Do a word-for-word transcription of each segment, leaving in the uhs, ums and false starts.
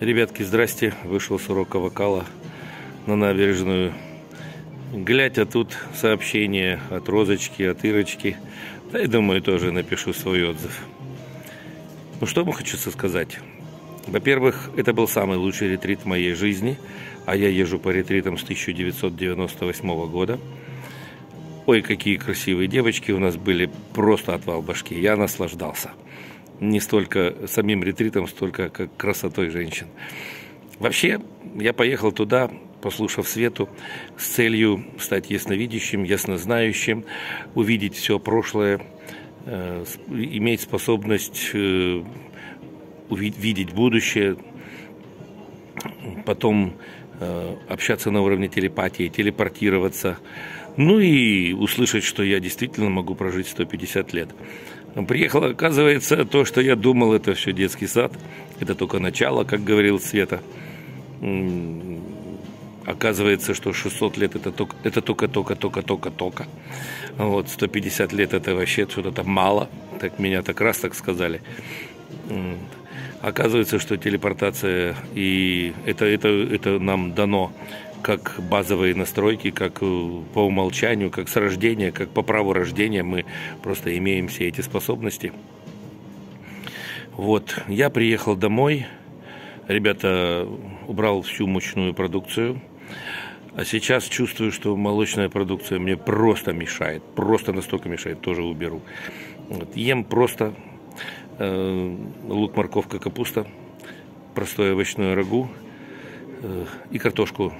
Ребятки, здрасте. Вышел с урока вокала на набережную. Глядь, а тут сообщение от Розочки, от Ирочки. Да и думаю, тоже напишу свой отзыв. Ну, что вам хочу сказать. Во-первых, это был самый лучший ретрит в моей жизни. А я езжу по ретритам с тысяча девятьсот девяносто восьмого года. Ой, какие красивые девочки у нас были. Просто отвал башки. Я наслаждался. Не столько самим ретритом, столько как красотой женщин. Вообще, я поехал туда, послушав Свету, с целью стать ясновидящим, яснознающим, увидеть все прошлое, э, иметь способность э, увидеть будущее, потом э, общаться на уровне телепатии, телепортироваться, ну и услышать, что я действительно могу прожить сто пятьдесят лет. Приехал, оказывается, то, что я думал, это все детский сад. Это только начало, как говорил Света. Оказывается, что шестьсот лет это только-только-только-только-только. Вот, сто пятьдесят лет это вообще что-то мало. Так меня так раз так сказали. Оказывается, что телепортация, и это, это, это нам дано как базовые настройки, как по умолчанию, как с рождения, как по праву рождения мы просто имеем все эти способности. Вот, я приехал домой, ребята, убрал всю мучную продукцию, а сейчас чувствую, что молочная продукция мне просто мешает, просто настолько мешает, тоже уберу. Вот, ем просто э, лук, морковка, капуста, простое овощное рагу э, и картошку.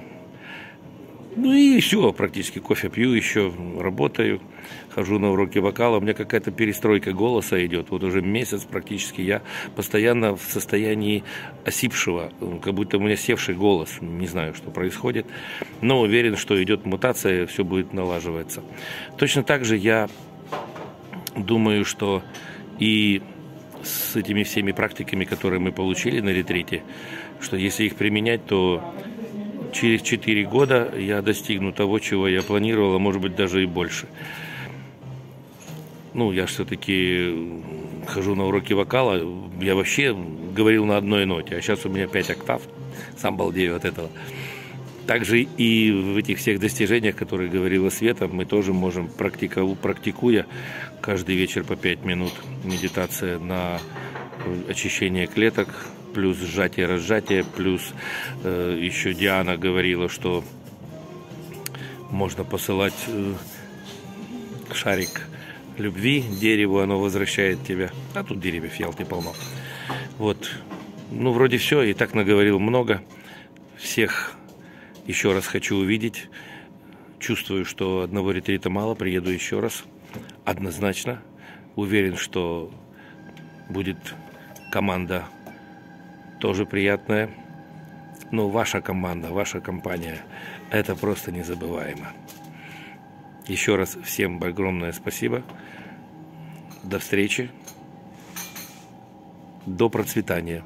Ну и все, практически кофе пью, еще работаю, хожу на уроки вокала. У меня какая-то перестройка голоса идет. Вот уже месяц практически я постоянно в состоянии осипшего, как будто у меня севший голос. Не знаю, что происходит, но уверен, что идет мутация, все будет налаживаться. Точно так же я думаю, что и с этими всеми практиками, которые мы получили на ретрите, что если их применять, то через четыре года я достигну того, чего я планировал, а может быть даже и больше. Ну, я все-таки хожу на уроки вокала, я вообще говорил на одной ноте, а сейчас у меня пять октав, сам балдею от этого. Также и в этих всех достижениях, которые говорила Света, мы тоже можем, практикуя каждый вечер по пять минут медитация на очищение клеток, плюс сжатие-разжатие, плюс э, еще Диана говорила, что можно посылать э, шарик любви дереву, оно возвращает тебя. А тут деревьев в Ялте полно. Вот, ну вроде все, и так наговорил много. Всех еще раз хочу увидеть. Чувствую, что одного ретрита мало, приеду еще раз. Однозначно. Уверен, что будет команда тоже приятное. Но ваша команда, ваша компания, это просто незабываемо. Еще раз всем огромное спасибо. До встречи. До процветания.